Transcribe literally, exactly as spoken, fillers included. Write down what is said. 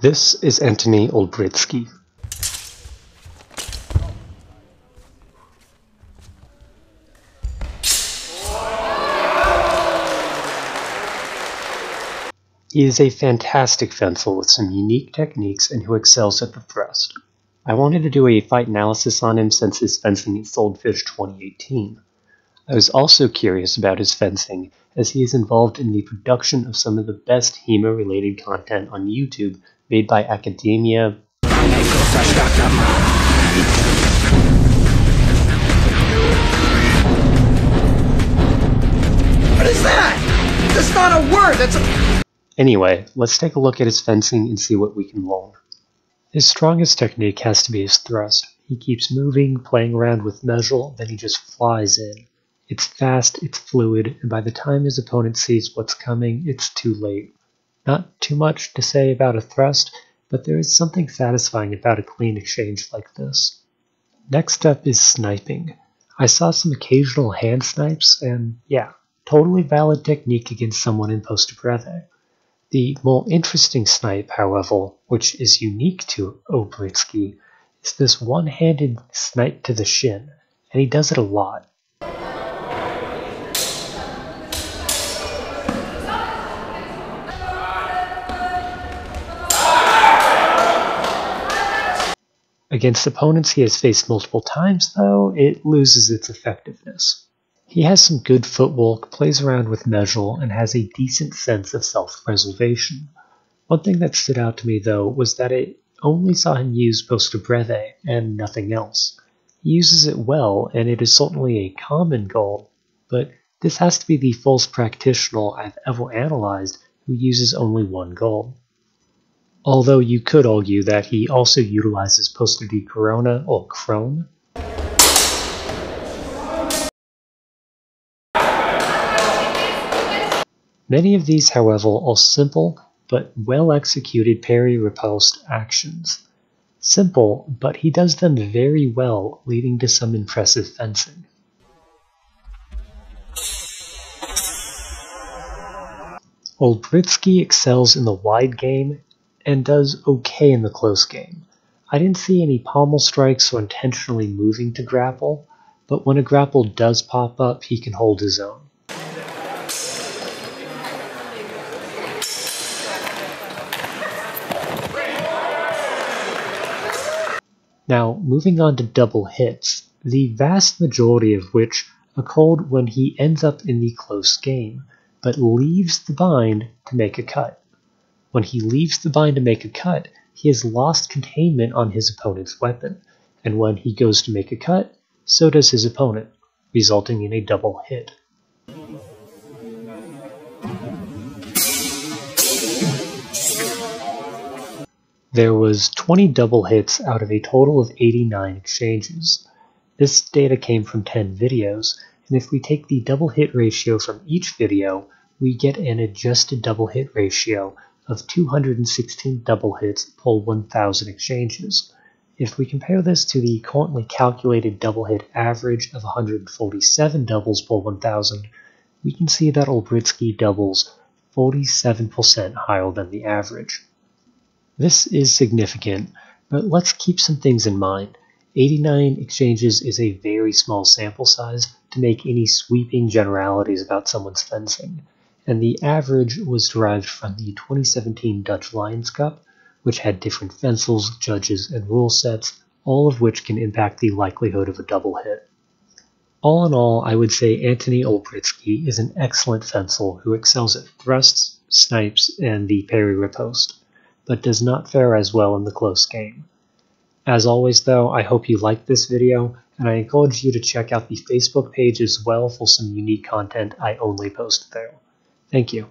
This is Antoni Olbrychski. He is a fantastic fencer with some unique techniques and who excels at the thrust. I wanted to do a fight analysis on him since his fencing at Swordfish twenty eighteen. I was also curious about his fencing as he is involved in the production of some of the best H E M A-related content on YouTube made by academia. What is that? That's not a word, that's a... Anyway, let's take a look at his fencing and see what we can learn. His strongest technique has to be his thrust. He keeps moving, playing around with measure, then he just flies in. It's fast, it's fluid, and by the time his opponent sees what's coming, it's too late. Not too much to say about a thrust, but there is something satisfying about a clean exchange like this. Next up is sniping. I saw some occasional hand snipes, and yeah, totally valid technique against someone in post Breve. The more interesting snipe, however, which is unique to Olbrychski, is this one-handed snipe to the shin, and he does it a lot. Against opponents he has faced multiple times, though, it loses its effectiveness. He has some good footwork, plays around with measure, and has a decent sense of self-preservation. One thing that stood out to me, though, was that I only saw him use poster breve and nothing else. He uses it well, and it is certainly a common goal, but this has to be the first practitioner I've ever analyzed who uses only one goal. Although you could argue that he also utilizes Poster de Corona or Crone. Many of these, however, are simple but well-executed parry-repulsed actions. Simple, but he does them very well, leading to some impressive fencing. Olbrychski excels in the wide game and does okay in the close game. I didn't see any pommel strikes or intentionally moving to grapple, but when a grapple does pop up, he can hold his own. Now, moving on to double hits, the vast majority of which occurred when he ends up in the close game, but leaves the bind to make a cut. When he leaves the bind to make a cut, he has lost containment on his opponent's weapon, and when he goes to make a cut, so does his opponent, resulting in a double hit. There was twenty double hits out of a total of eighty-nine exchanges. This data came from ten videos, and if we take the double hit ratio from each video, we get an adjusted double hit ratio of two hundred sixteen double hits per one thousand exchanges. If we compare this to the currently calculated double hit average of one hundred forty-seven doubles per one thousand, we can see that Olbrychski doubles forty-seven percent higher than the average. This is significant, but let's keep some things in mind. eighty-nine exchanges is a very small sample size to make any sweeping generalities about someone's fencing, and the average was derived from the twenty seventeen Dutch Lions Cup, which had different fencers, judges, and rule sets, all of which can impact the likelihood of a double hit. All in all, I would say Antoni Olbrychski is an excellent fencer who excels at thrusts, snipes, and the parry-riposte, but does not fare as well in the close game. As always though, I hope you liked this video, and I encourage you to check out the Facebook page as well for some unique content I only post there. Thank you.